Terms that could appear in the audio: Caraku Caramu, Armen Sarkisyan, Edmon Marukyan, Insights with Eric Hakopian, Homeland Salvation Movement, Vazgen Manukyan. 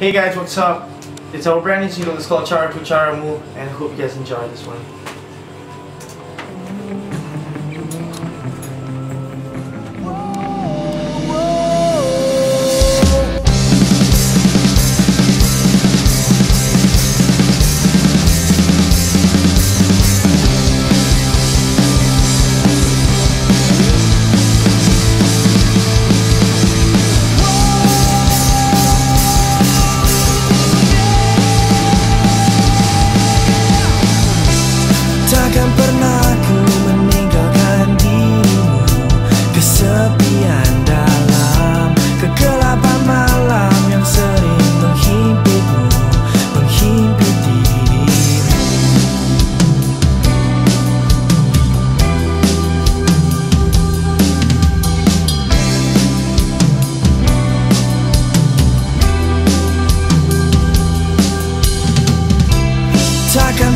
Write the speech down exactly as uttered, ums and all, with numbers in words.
Hey guys, what's up? It's our brand new single, it's called Caraku Caramu, and I hope you guys enjoy this one.